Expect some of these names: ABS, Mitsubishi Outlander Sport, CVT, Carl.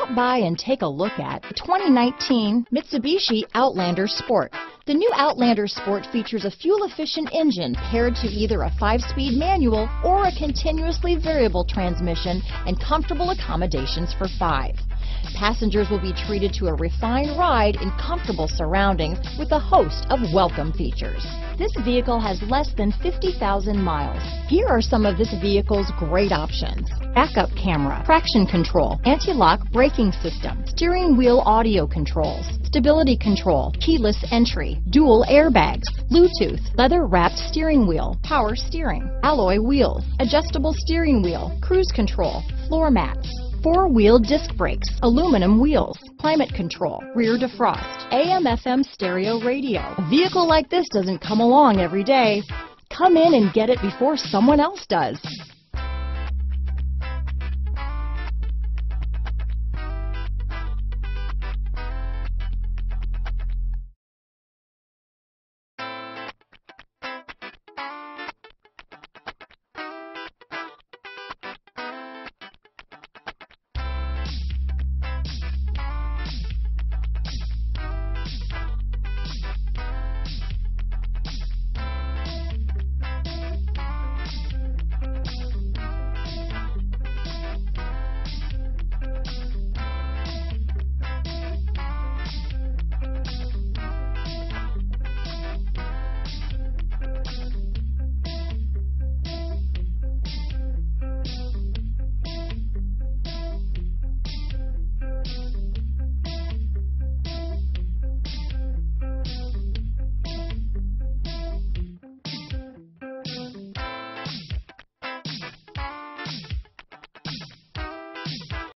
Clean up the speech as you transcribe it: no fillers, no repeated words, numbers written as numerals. Stop by and take a look at the 2019 Mitsubishi Outlander Sport. The new Outlander Sport features a fuel-efficient engine paired to either a 5-speed manual or a continuously variable transmission and comfortable accommodations for 5. Passengers will be treated to a refined ride in comfortable surroundings with a host of welcome features. This vehicle has less than 50,000 miles. Here are some of this vehicle's great options: backup camera, traction control, anti-lock braking system, steering wheel audio controls, stability control, keyless entry, dual airbags, Bluetooth, leather-wrapped steering wheel, power steering, alloy wheels, adjustable steering wheel, cruise control, floor mats, four-wheel disc brakes, aluminum wheels, climate control, rear defrost, AM/FM stereo radio. A vehicle like this doesn't come along every day. Come in and get it before someone else does.